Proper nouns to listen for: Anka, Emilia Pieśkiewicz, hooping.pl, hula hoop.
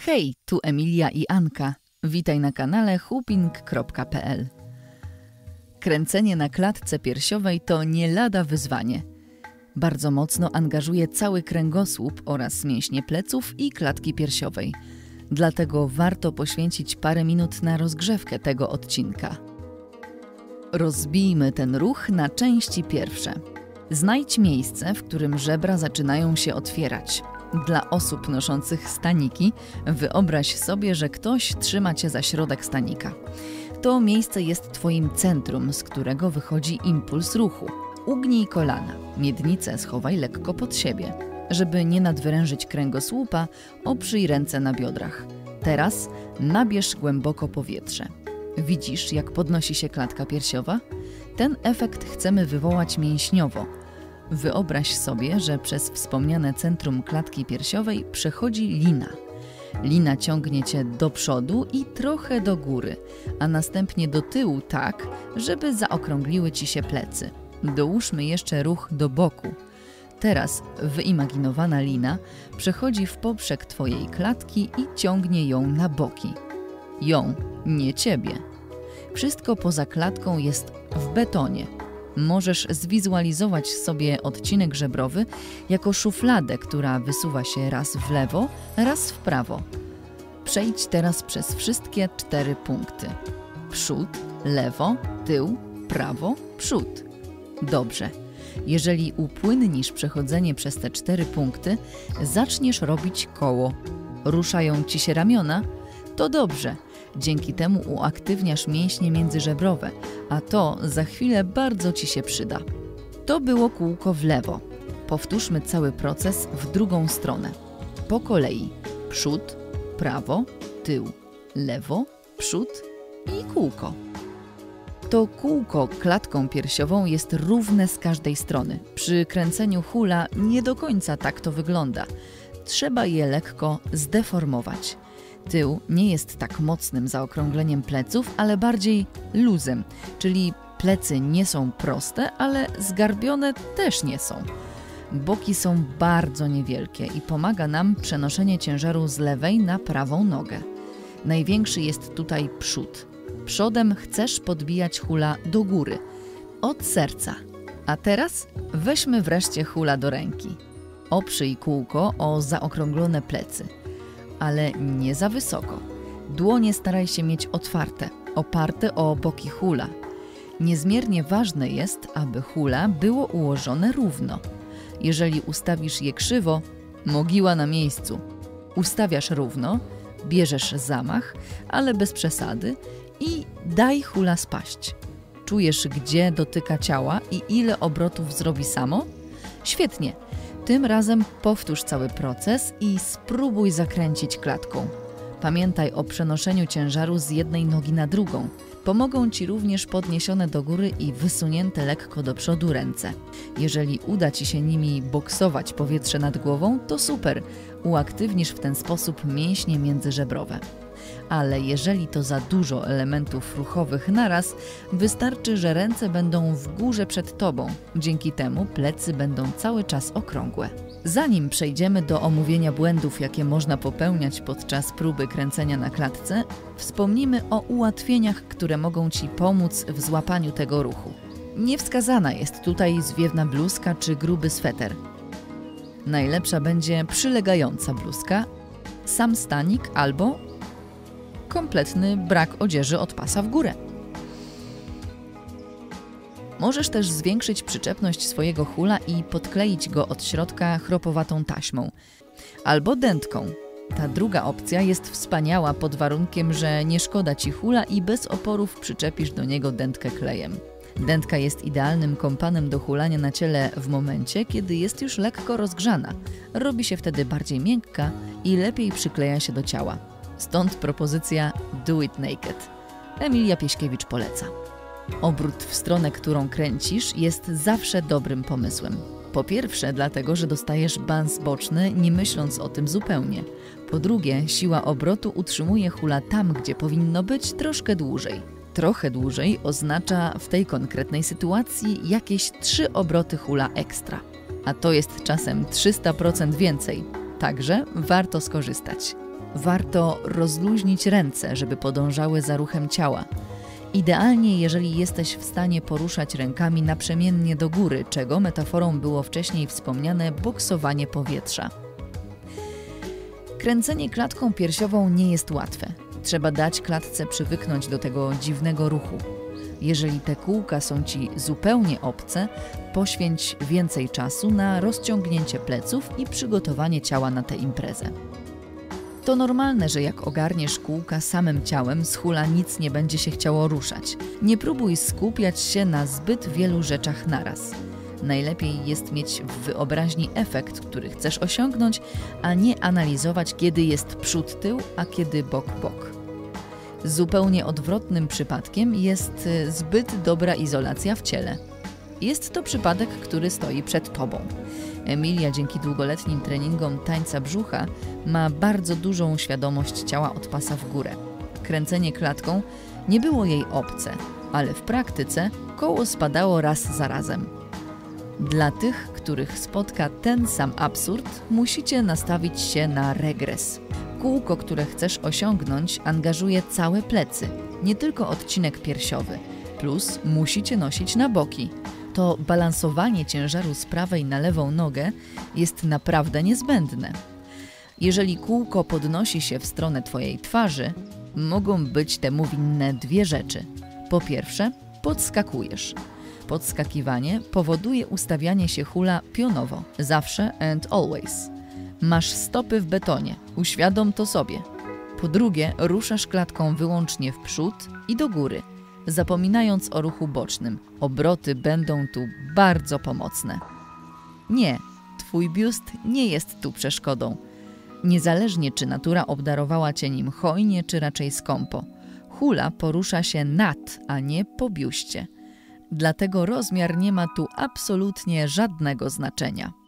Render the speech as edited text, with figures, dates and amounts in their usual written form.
Hej, tu Emilia i Anka. Witaj na kanale hooping.pl. Kręcenie na klatce piersiowej to nie lada wyzwanie. Bardzo mocno angażuje cały kręgosłup oraz mięśnie pleców i klatki piersiowej. Dlatego warto poświęcić parę minut na rozgrzewkę tego odcinka. Rozbijmy ten ruch na części pierwsze. Znajdź miejsce, w którym żebra zaczynają się otwierać. Dla osób noszących staniki wyobraź sobie, że ktoś trzyma cię za środek stanika. To miejsce jest twoim centrum, z którego wychodzi impuls ruchu. Ugnij kolana, miednicę schowaj lekko pod siebie. Żeby nie nadwyrężyć kręgosłupa, oprzyj ręce na biodrach. Teraz nabierz głęboko powietrze. Widzisz, jak podnosi się klatka piersiowa? Ten efekt chcemy wywołać mięśniowo. Wyobraź sobie, że przez wspomniane centrum klatki piersiowej przechodzi lina. Lina ciągnie cię do przodu i trochę do góry, a następnie do tyłu tak, żeby zaokrągliły ci się plecy. Dołóżmy jeszcze ruch do boku. Teraz wyimaginowana lina przechodzi w poprzek twojej klatki i ciągnie ją na boki. Ją, nie ciebie. Wszystko poza klatką jest w betonie. Możesz zwizualizować sobie odcinek żebrowy jako szufladę, która wysuwa się raz w lewo, raz w prawo. Przejdź teraz przez wszystkie 4 punkty. Przód, lewo, tył, prawo, przód. Dobrze. Jeżeli upłynnisz przechodzenie przez te 4 punkty, zaczniesz robić koło. Ruszają ci się ramiona? To dobrze. Dzięki temu uaktywniasz mięśnie międzyżebrowe, a to za chwilę bardzo ci się przyda. To było kółko w lewo. Powtórzmy cały proces w drugą stronę. Po kolei. Przód, prawo, tył, lewo, przód i kółko. To kółko klatką piersiową jest równe z każdej strony. Przy kręceniu hula nie do końca tak to wygląda. Trzeba je lekko zdeformować. Tył nie jest tak mocnym zaokrągleniem pleców, ale bardziej luzem, czyli plecy nie są proste, ale zgarbione też nie są. Boki są bardzo niewielkie i pomaga nam przenoszenie ciężaru z lewej na prawą nogę. Największy jest tutaj przód. Przodem chcesz podbijać hula do góry, od serca. A teraz weźmy wreszcie hula do ręki. Oprzyj kółko o zaokrąglone plecy. Ale nie za wysoko. Dłonie staraj się mieć otwarte, oparte o boki hula. Niezmiernie ważne jest, aby hula było ułożone równo. Jeżeli ustawisz je krzywo, mogiła na miejscu. Ustawiasz równo, bierzesz zamach, ale bez przesady i daj hula spaść. Czujesz, gdzie dotyka ciała i ile obrotów zrobi samo? Świetnie! Tym razem powtórz cały proces i spróbuj zakręcić klatką. Pamiętaj o przenoszeniu ciężaru z jednej nogi na drugą. Pomogą ci również podniesione do góry i wysunięte lekko do przodu ręce. Jeżeli uda ci się nimi boksować powietrze nad głową, to super. Uaktywnisz w ten sposób mięśnie międzyżebrowe. Ale jeżeli to za dużo elementów ruchowych naraz, wystarczy, że ręce będą w górze przed tobą. Dzięki temu plecy będą cały czas okrągłe. Zanim przejdziemy do omówienia błędów, jakie można popełniać podczas próby kręcenia na klatce, wspomnimy o ułatwieniach, które mogą ci pomóc w złapaniu tego ruchu. Niewskazana jest tutaj zwiewna bluzka czy gruby sweter. Najlepsza będzie przylegająca bluzka, sam stanik albo kompletny brak odzieży od pasa w górę. Możesz też zwiększyć przyczepność swojego hula i podkleić go od środka chropowatą taśmą albo dętką. Ta druga opcja jest wspaniała pod warunkiem, że nie szkoda ci hula i bez oporów przyczepisz do niego dętkę klejem. Dętka jest idealnym kompanem do hulania na ciele w momencie, kiedy jest już lekko rozgrzana. Robi się wtedy bardziej miękka i lepiej przykleja się do ciała. Stąd propozycja Do It Naked. Emilia Pieśkiewicz poleca. Obrót w stronę, którą kręcisz, jest zawsze dobrym pomysłem. Po pierwsze dlatego, że dostajesz bans boczny, nie myśląc o tym zupełnie. Po drugie, siła obrotu utrzymuje hula tam, gdzie powinno być, troszkę dłużej. Trochę dłużej oznacza w tej konkretnej sytuacji jakieś 3 obroty hula ekstra. a to jest czasem 300% więcej. Także warto skorzystać. Warto rozluźnić ręce, żeby podążały za ruchem ciała. Idealnie, jeżeli jesteś w stanie poruszać rękami naprzemiennie do góry, czego metaforą było wcześniej wspomniane boksowanie powietrza. Kręcenie klatką piersiową nie jest łatwe. Trzeba dać klatce przywyknąć do tego dziwnego ruchu. Jeżeli te kółka są Ci zupełnie obce, poświęć więcej czasu na rozciągnięcie pleców i przygotowanie ciała na tę imprezę. To normalne, że jak ogarniesz kółka samym ciałem, z hula nic nie będzie się chciało ruszać. Nie próbuj skupiać się na zbyt wielu rzeczach naraz. Najlepiej jest mieć w wyobraźni efekt, który chcesz osiągnąć, a nie analizować, kiedy jest przód tył, a kiedy bok. Zupełnie odwrotnym przypadkiem jest zbyt dobra izolacja w ciele. Jest to przypadek, który stoi przed Tobą. Emilia dzięki długoletnim treningom tańca brzucha ma bardzo dużą świadomość ciała od pasa w górę. Kręcenie klatką nie było jej obce, ale w praktyce koło spadało raz za razem. Dla tych, których spotka ten sam absurd, musicie nastawić się na regres. Kółko, które chcesz osiągnąć, angażuje całe plecy, nie tylko odcinek piersiowy. Plus musicie nosić na boki. To balansowanie ciężaru z prawej na lewą nogę jest naprawdę niezbędne. Jeżeli kółko podnosi się w stronę Twojej twarzy, mogą być temu winne dwie rzeczy. Po pierwsze, podskakujesz. Podskakiwanie powoduje ustawianie się hula pionowo, zawsze and always. Masz stopy w betonie, uświadom to sobie. Po drugie, ruszasz klatką wyłącznie w przód i do góry, zapominając o ruchu bocznym. Obroty będą tu bardzo pomocne. Nie, Twój biust nie jest tu przeszkodą. Niezależnie czy natura obdarowała Cię nim hojnie, czy raczej skąpo. Hula porusza się nad, a nie po biuście. Dlatego rozmiar nie ma tu absolutnie żadnego znaczenia.